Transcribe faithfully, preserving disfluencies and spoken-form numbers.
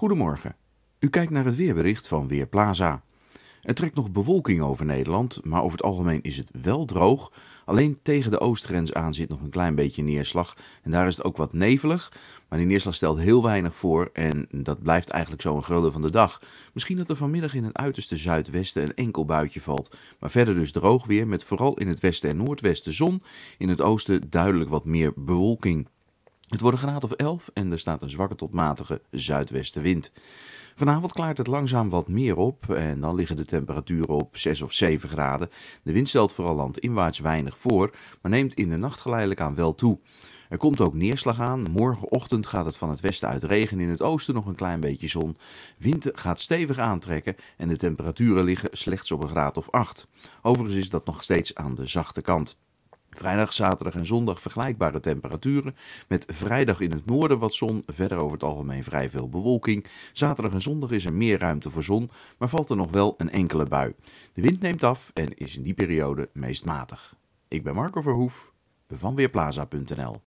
Goedemorgen. U kijkt naar het weerbericht van Weerplaza. Er trekt nog bewolking over Nederland, maar over het algemeen is het wel droog. Alleen tegen de oostgrens aan zit nog een klein beetje neerslag. En daar is het ook wat nevelig, maar die neerslag stelt heel weinig voor en dat blijft eigenlijk zo een grullen van de dag. Misschien dat er vanmiddag in het uiterste zuidwesten een enkel buitje valt. Maar verder dus droog weer, met vooral in het westen en noordwesten zon. In het oosten duidelijk wat meer bewolking. Het wordt een graad of elf en er staat een zwakke tot matige zuidwestenwind. Vanavond klaart het langzaam wat meer op en dan liggen de temperaturen op zes of zeven graden. De wind stelt vooral landinwaarts weinig voor, maar neemt in de nacht geleidelijk aan wel toe. Er komt ook neerslag aan. Morgenochtend gaat het van het westen uit regen, in het oosten nog een klein beetje zon. Wind gaat stevig aantrekken en de temperaturen liggen slechts op een graad of acht. Overigens is dat nog steeds aan de zachte kant. Vrijdag, zaterdag en zondag vergelijkbare temperaturen, met vrijdag in het noorden wat zon, verder over het algemeen vrij veel bewolking. Zaterdag en zondag is er meer ruimte voor zon, maar valt er nog wel een enkele bui. De wind neemt af en is in die periode meest matig. Ik ben Marco Verhoef van Weerplaza punt n l.